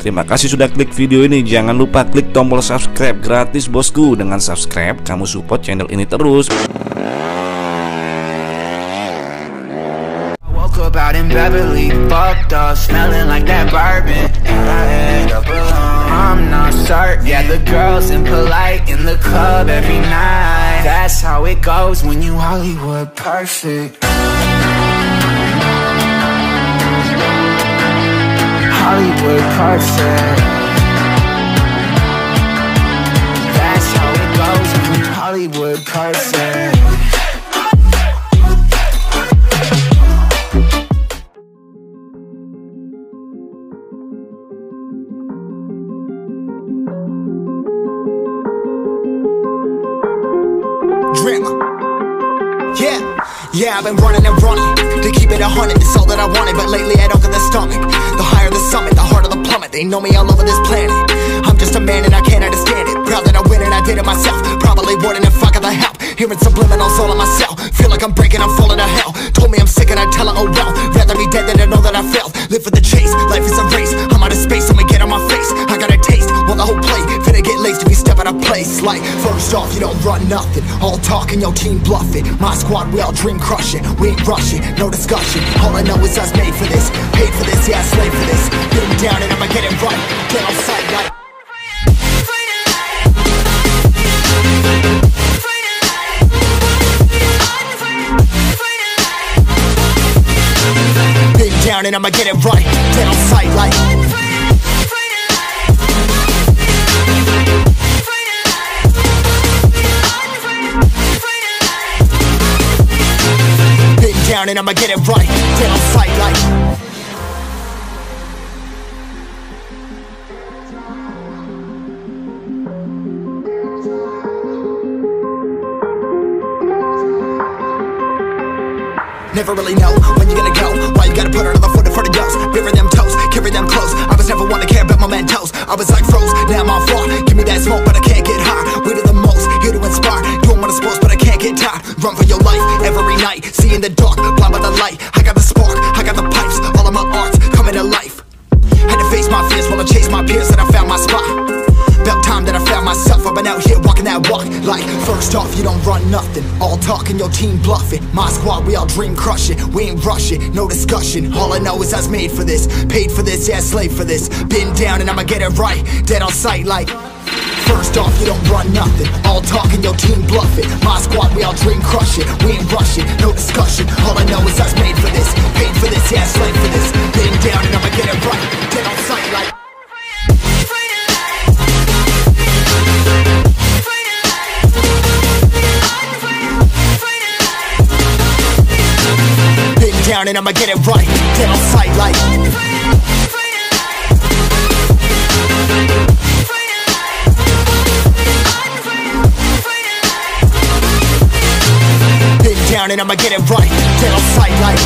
Terima kasih sudah klik video ini. Jangan lupa klik tombol subscribe, gratis bosku. Dengan subscribe kamu support channel ini terus. Out in Beverly, fucked up, smelling like that bourbon, and I end up alone. I'm not certain. Yeah, the girls impolite in the club every night. That's how it goes when you Hollywood perfect. Hollywood perfect. That's how it goes when you Hollywood perfect. Yeah, I've been running and running to keep it 100. It's all that I wanted, but lately I don't get the stomach. The higher the summit, the harder the plummet. They know me all over this planet. I'm just a man and I can't understand it. Proud that I win and I did it myself. Probably wouldn't if I got the help. Hearing subliminals all in my cell. Feel like I'm breaking, I'm falling to hell. Told me I'm sick and I tell her, oh well. Rather be dead than to know that I failed. Live for the chase, life is a race. I'm out of space, I'ma get on my face. I got a taste, want the whole plate. Finna get laced if you step out of place. Like, first off, you don't run nothing. All talk and your team bluffing. My squad, we all dream crushing. We ain't rushing, no discussion. All I know is I was made for this. Paid for this, yeah, I slaved for this. Been down and I'ma get it right. Get on sight, like. Down and I'ma get it right, dead on sight like. Been down and I'ma get it right, dead on sight like. Never really know when you're gonna go. Why you gotta put another foot in front of yours? Bury them toes, carry them close. I was never one to care about my man toes. I was like froze, now I'm on floor. Give me that smoke, but I can't get high. We do the most, here to inspire. Doing what I'm supposed, but I can't get tired. Run for your life every night. See in the dark, blind by the light. I got the spark, I got the pipes. All of my arts coming to life. Had to face my fears while I chased my peers, and I found my spot. About time that I found myself. I've been out here walking that walk. Like, first off, you don't run nothing. All talking, your team bluffing. My squad, we all dream crushing. We ain't rushing, no discussion. All I know is I was made for this. Paid for this, yeah, slave for this. Been down and I'ma get it right. Dead on sight like. First off, you don't run nothing. All talking, your team bluffing. My squad, we all dream crushing. We ain't rushing, no discussion. All I know is I was made for this. Paid for this, yeah, slave for this. Been down and I'ma get it right. Dead on sight like. Down and I'ma get it right, dead on sight like. Been down and I'ma get it right, dead on sight like.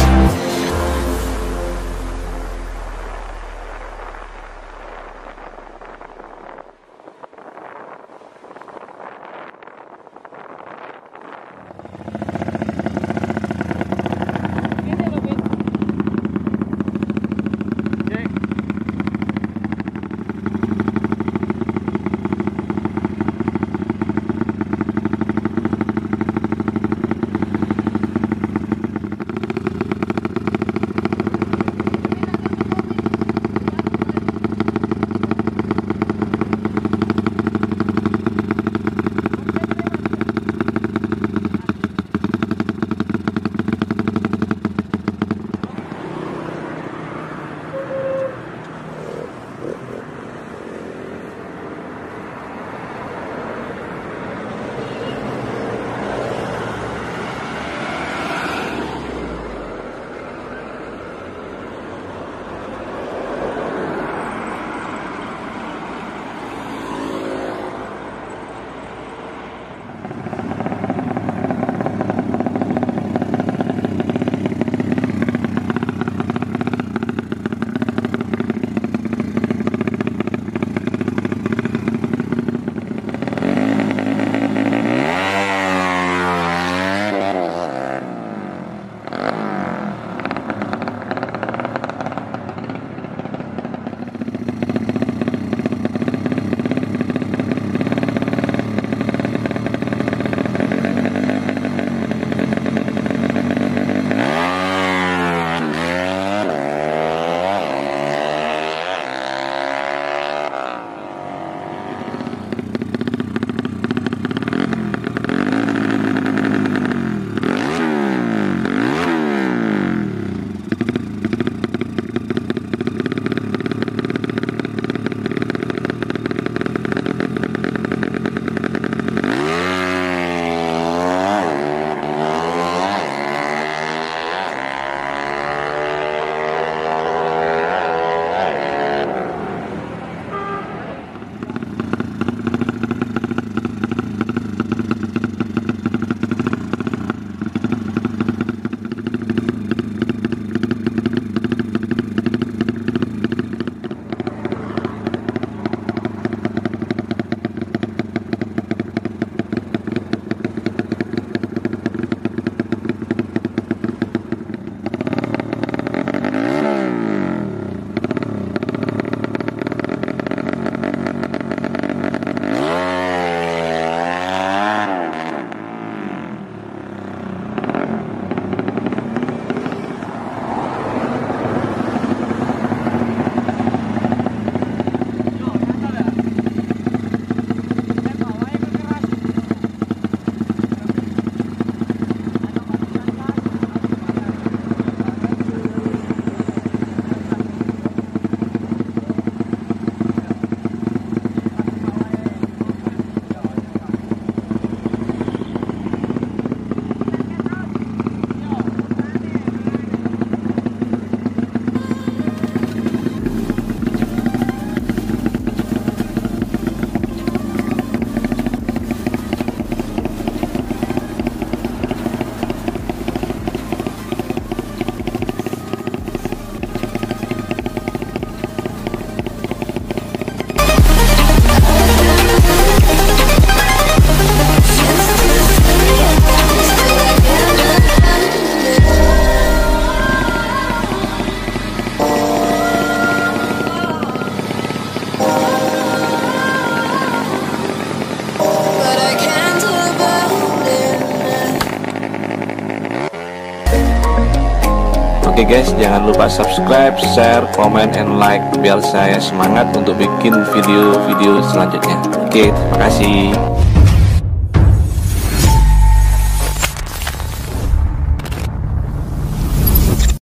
kasih guys, jangan lupa subscribe, share, comment, and like biar saya semangat untuk bikin video-video selanjutnya. Oke, terima kasih.